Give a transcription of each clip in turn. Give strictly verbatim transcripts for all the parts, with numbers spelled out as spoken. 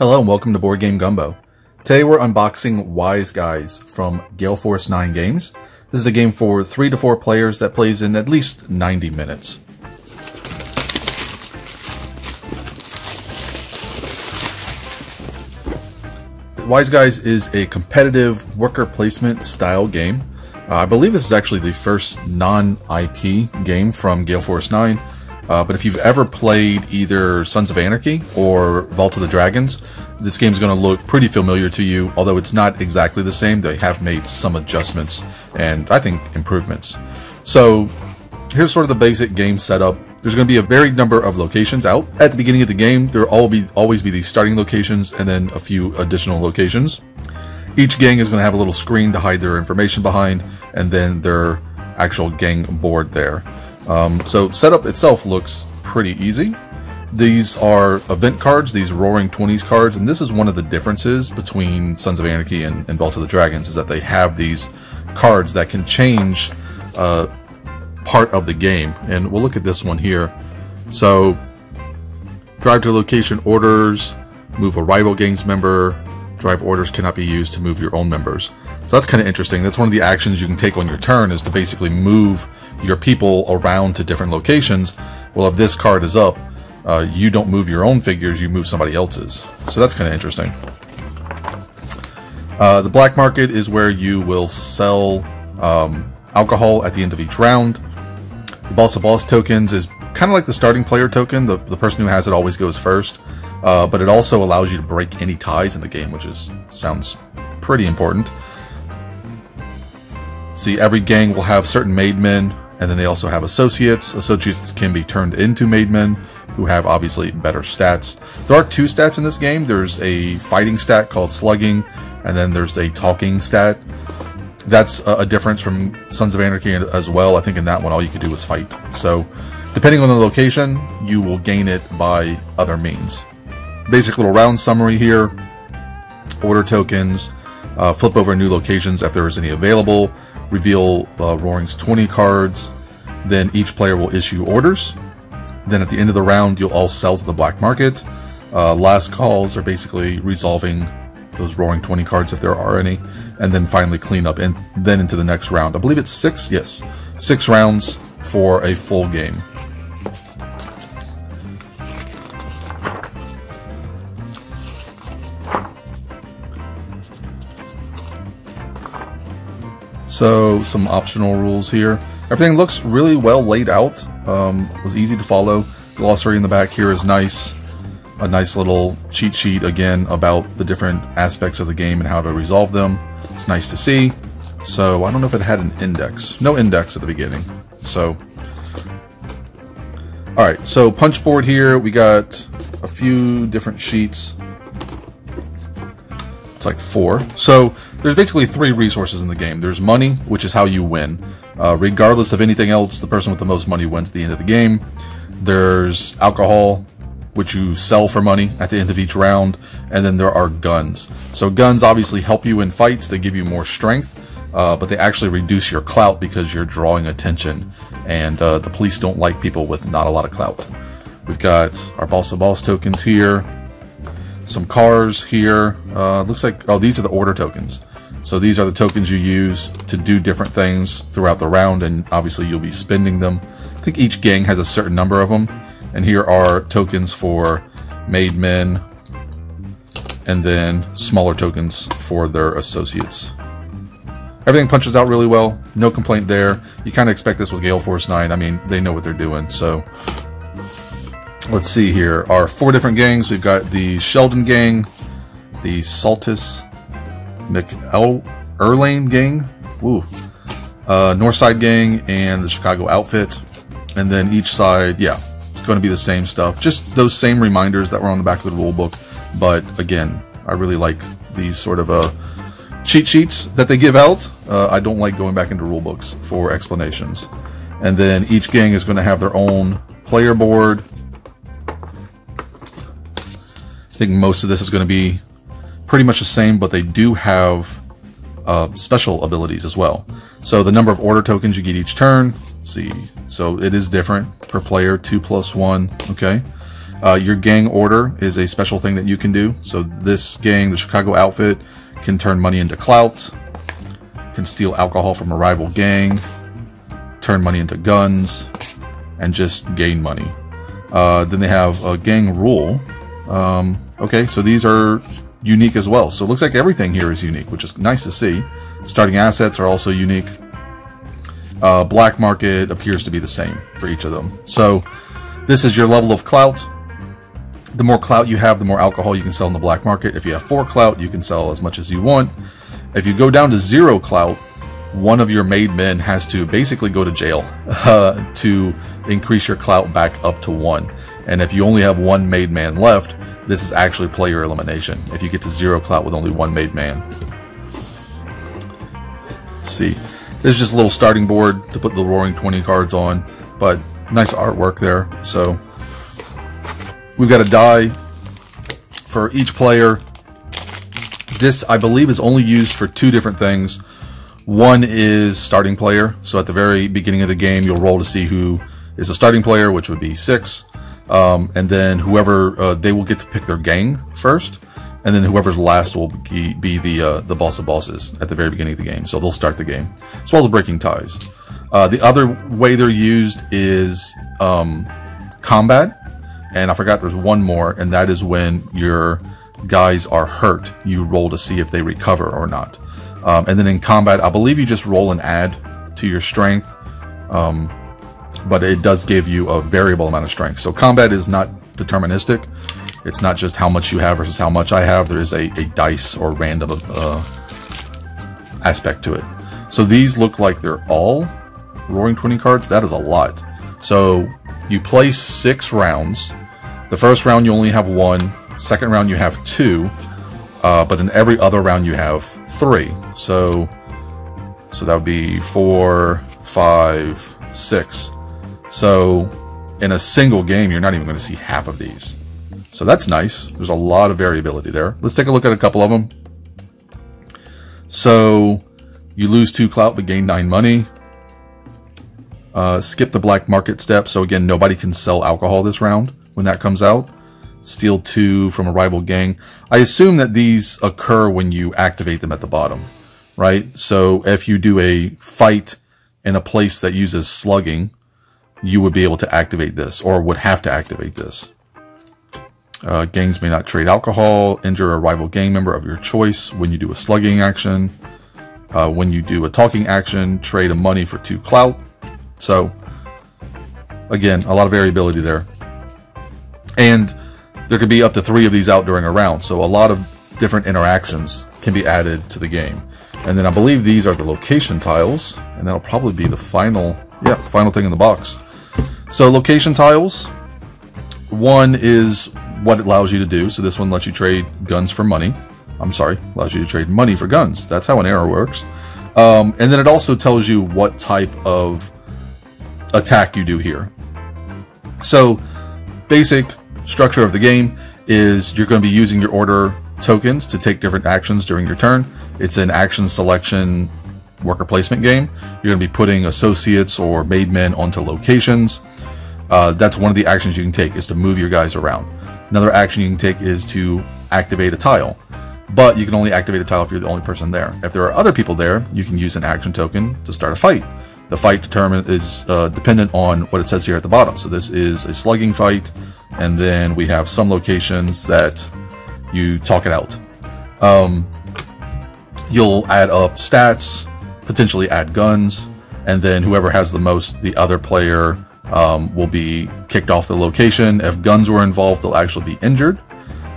Hello and welcome to Board Game Gumbo. Today we're unboxing Wise Guys from Gale Force Nine games. This is a game for three to four players that plays in at least ninety minutes. Wise Guys is a competitive worker placement style game. Uh, I believe this is actually the first non I P game from Gale Force Nine. Uh, but if you've ever played either Sons of Anarchy or Vault of the Dragons, this game's going to look pretty familiar to you, although it's not exactly the same. They have made some adjustments and, I think, improvements. So here's sort of the basic game setup. There's going to be a varied number of locations out. At the beginning of the game, there will be, always be these starting locations and then a few additional locations. Each gang is going to have a little screen to hide their information behind and then their actual gang board there. Um, so setup itself looks pretty easy. These are event cards, these Roaring Twenties cards, and this is one of the differences between Sons of Anarchy and, and Vault of the Dragons is that they have these cards that can change uh, part of the game. And we'll look at this one here. So drive to location orders, move a rival gang's member, drive orders cannot be used to move your own members. So that's kind of interesting. That's one of the actions you can take on your turn is to basically move your people around to different locations. Well, if this card is up, uh, you don't move your own figures, you move somebody else's. So that's kind of interesting. Uh, the black market is where you will sell um, alcohol at the end of each round. The Boss of Boss tokens is kind of like the starting player token. The, the person who has it always goes first. Uh, but it also allows you to break any ties in the game, which is sounds pretty important. See, every gang will have certain made men, and then they also have associates. Associates can be turned into made men, who have obviously better stats. There are two stats in this game. There's a fighting stat called slugging, and then there's a talking stat. That's a difference from Sons of Anarchy as well. I think in that one, all you could do was fight. So, depending on the location, you will gain it by other means. Basic little round summary here. Order tokens. Uh, flip over new locations if there is any available. Reveal uh, Roaring's twenty cards, then each player will issue orders. Then at the end of the round, you'll all sell to the black market. Uh, last calls are basically resolving those Roaring twenty cards if there are any, and then finally clean up and then into the next round. I believe it's six, yes, six rounds for a full game. So some optional rules here. Everything looks really well laid out. Um, was easy to follow. Glossary in the back here is nice. A nice little cheat sheet again about the different aspects of the game and how to resolve them. It's nice to see. So I don't know if it had an index. No index at the beginning. So, all right. So punch board here. We got a few different sheets. It's like four. So there's basically three resources in the game. There's money, which is how you win. Uh, regardless of anything else, the person with the most money wins at the end of the game. There's alcohol, which you sell for money at the end of each round. And then there are guns. So guns obviously help you in fights. They give you more strength, uh, but they actually reduce your clout because you're drawing attention. And uh, the police don't like people with not a lot of clout. We've got our Boss of Boss tokens here. Some cars here. Uh, looks like, oh, these are the order tokens. So these are the tokens you use to do different things throughout the round, and obviously you'll be spending them. I think each gang has a certain number of them. And here are tokens for made men, and then smaller tokens for their associates. Everything punches out really well. No complaint there. You kind of expect this with Gale Force Nine. I mean, they know what they're doing, so. Let's see here. Our four different gangs. We've got the Sheldon gang, the Saltus, McEl Erlane gang, woo, uh, Northside gang, and the Chicago outfit. And then each side, yeah, it's going to be the same stuff. Just those same reminders that were on the back of the rule book. But again, I really like these sort of uh, cheat sheets that they give out. Uh, I don't like going back into rule books for explanations. And then each gang is going to have their own player board. I think most of this is going to be pretty much the same, but they do have uh, special abilities as well. So the number of order tokens you get each turn. Let's see, so it is different per player, two plus one. Okay, Uh, your gang order is a special thing that you can do. So this gang, the Chicago outfit, can turn money into clout, can steal alcohol from a rival gang, turn money into guns, and just gain money. Uh, then they have a gang rule. Um, okay, so these are unique as well. So it looks like everything here is unique, which is nice to see. Starting assets are also unique. Uh, black market appears to be the same for each of them. So this is your level of clout. The more clout you have, the more alcohol you can sell in the black market. If you have four clout, you can sell as much as you want. If you go down to zero clout, one of your made men has to basically go to jail uh, to increase your clout back up to one. And if you only have one made man left, this is actually player elimination. If you get to zero clout with only one made man. Let's see. This is just a little starting board to put the Roaring twenty cards on, but nice artwork there. So we've got a die for each player. This, I believe, is only used for two different things. One is starting player. So at the very beginning of the game, you'll roll to see who is a starting player, which would be six. Um, and then whoever, uh, they will get to pick their gang first. And then whoever's last will be, be the uh, the boss of bosses at the very beginning of the game. So they'll start the game, as well as breaking ties. Uh, the other way they're used is um, combat. And I forgot there's one more, and that is when your guys are hurt. You roll to see if they recover or not. Um, and then in combat, I believe you just roll and add to your strength. Um, but it does give you a variable amount of strength. So combat is not deterministic. It's not just how much you have versus how much I have. There is a, a dice or random uh, aspect to it. So these look like they're all Roaring twenty cards. That is a lot. So you play six rounds. The first round you only have one. Second round you have two. Uh, but in every other round you have three. So, so that would be four, five, six. So in a single game, you're not even going to see half of these. So that's nice. There's a lot of variability there. Let's take a look at a couple of them. So you lose two clout but gain nine money. Uh, skip the black market step. So again, nobody can sell alcohol this round when that comes out. Steal two from a rival gang. I assume that these occur when you activate them at the bottom, right? So if you do a fight in a place that uses slugging, you would be able to activate this or would have to activate this. Uh, gangs may not trade alcohol. Injure a rival gang member of your choice when you do a slugging action. Uh, when you do a talking action, trade a money for two clout. So, again, a lot of variability there. And there could be up to three of these out during a round. So a lot of different interactions can be added to the game. And then I believe these are the location tiles. And that'll probably be the final, yeah, final thing in the box. So location tiles. One is what it allows you to do. So this one lets you trade guns for money. I'm sorry, allows you to trade money for guns. That's how an arrow works. Um, and then it also tells you what type of attack you do here. So basic structure of the game is you're going to be using your order tokens to take different actions during your turn. It's an action selection worker placement game. You're going to be putting associates or made men onto locations. Uh, that's one of the actions you can take, is to move your guys around. Another action you can take is to activate a tile, but you can only activate a tile if you're the only person there. If there are other people there, you can use an action token to start a fight. The fight determine is uh, dependent on what it says here at the bottom. So this is a slugging fight, and then we have some locations that you talk it out. Um, you'll add up stats, potentially add guns, and then whoever has the most, the other player Um, will be kicked off the location. If guns were involved, they'll actually be injured.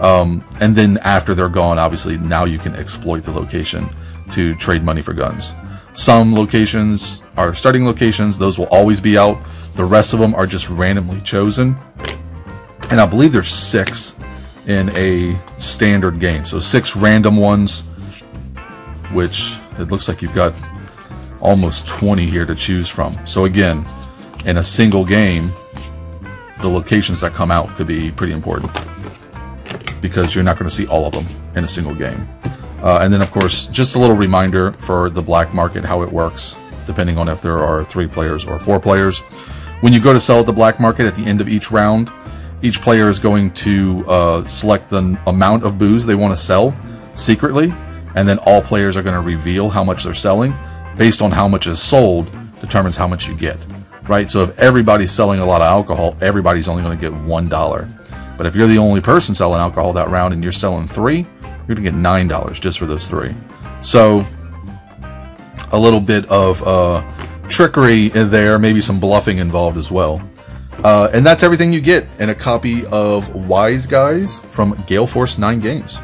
Um, and then after they're gone, obviously, now you can exploit the location to trade money for guns. Some locations are starting locations. Those will always be out. The rest of them are just randomly chosen. And I believe there's six in a standard game. So six random ones, which it looks like you've got almost twenty here to choose from. So again, in a single game, the locations that come out could be pretty important because you're not going to see all of them in a single game. Uh, and then, of course, just a little reminder for the black market, how it works, depending on if there are three players or four players. When you go to sell at the black market at the end of each round, Each player is going to uh, select the amount of booze they want to sell secretly, and then all players are going to reveal how much they're selling. Based on how much is sold determines how much you get, right? So if everybody's selling a lot of alcohol, everybody's only going to get one dollar. But if you're the only person selling alcohol that round and you're selling three, you're going to get nine dollars just for those three. So a little bit of uh, trickery in there, maybe some bluffing involved as well. Uh, and that's everything you get in a copy of Wise Guys from Gale Force Nine Games.